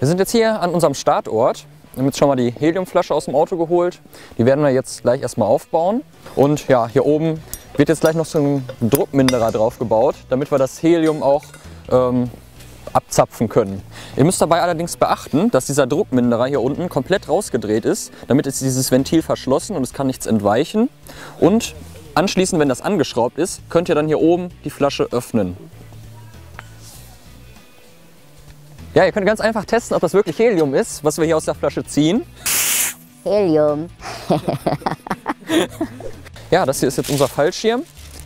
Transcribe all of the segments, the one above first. Wir sind jetzt hier an unserem Startort. Wir haben jetzt schon mal die Heliumflasche aus dem Auto geholt. Die werden wir jetzt gleich erstmal aufbauen. Und ja, hier oben wird jetzt gleich noch so ein Druckminderer drauf gebaut, damit wir das Helium auch abzapfen können. Ihr müsst dabei allerdings beachten, dass dieser Druckminderer hier unten komplett rausgedreht ist. Damit ist dieses Ventil verschlossen und es kann nichts entweichen. Und anschließend, wenn das angeschraubt ist, könnt ihr dann hier oben die Flasche öffnen. Ja, ihr könnt ganz einfach testen, ob das wirklich Helium ist, was wir hier aus der Flasche ziehen. Helium. Ja, das hier ist jetzt unser Fallschirm.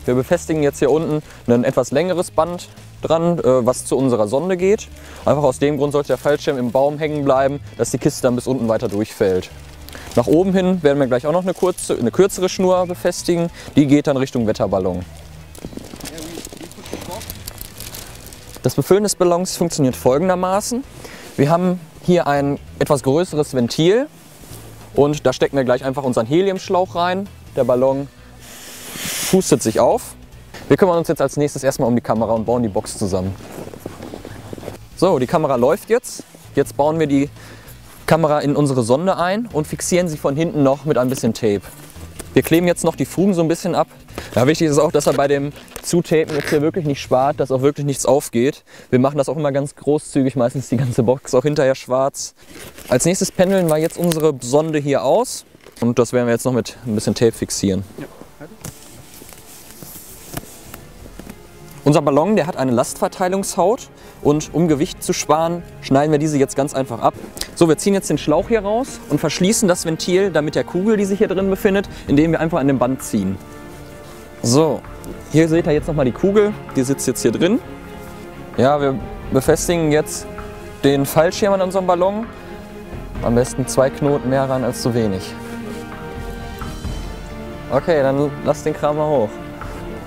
Wir befestigen jetzt hier unten ein etwas längeres Band dran, was zu unserer Sonde geht. Einfach aus dem Grund sollte der Fallschirm im Baum hängen bleiben, dass die Kiste dann bis unten weiter durchfällt. Nach oben hin werden wir gleich auch noch eine kürzere Schnur befestigen. Die geht dann Richtung Wetterballon. Das Befüllen des Ballons funktioniert folgendermaßen. Wir haben hier ein etwas größeres Ventil und da stecken wir gleich einfach unseren Heliumschlauch rein. Der Ballon pustet sich auf. Wir kümmern uns jetzt als nächstes erstmal um die Kamera und bauen die Box zusammen. So, die Kamera läuft jetzt. Jetzt bauen wir die Kamera in unsere Sonde ein und fixieren sie von hinten noch mit ein bisschen Tape. Wir kleben jetzt noch die Fugen so ein bisschen ab. Ja, wichtig ist auch, dass er bei dem Zutapen jetzt hier wirklich nicht spart, dass auch wirklich nichts aufgeht. Wir machen das auch immer ganz großzügig, meistens die ganze Box auch hinterher schwarz. Als nächstes pendeln wir jetzt unsere Sonde hier aus und das werden wir jetzt noch mit ein bisschen Tape fixieren. Ja. Unser Ballon, der hat eine Lastverteilungshaut und um Gewicht zu sparen, schneiden wir diese jetzt ganz einfach ab. So, wir ziehen jetzt den Schlauch hier raus und verschließen das Ventil dann mit der Kugel, die sich hier drin befindet, indem wir einfach an dem Band ziehen. So, hier seht ihr jetzt nochmal die Kugel, die sitzt jetzt hier drin. Ja, wir befestigen jetzt den Fallschirm an unserem Ballon. Am besten 2 Knoten mehr ran als zu wenig. Okay, dann lasst den Kram mal hoch.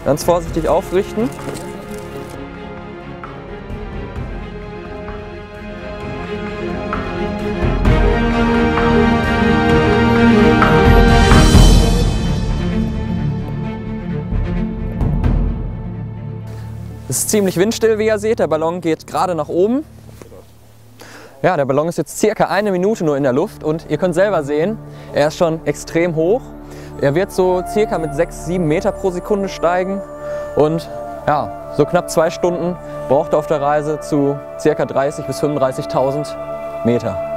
Ganz vorsichtig aufrichten. Es ist ziemlich windstill, wie ihr seht. Der Ballon geht gerade nach oben. Ja, der Ballon ist jetzt circa 1 Minute nur in der Luft und ihr könnt selber sehen, er ist schon extrem hoch. Er wird so circa mit 6–7 Meter pro Sekunde steigen und ja, so knapp 2 Stunden braucht er auf der Reise zu circa 30.000 bis 35.000 Meter.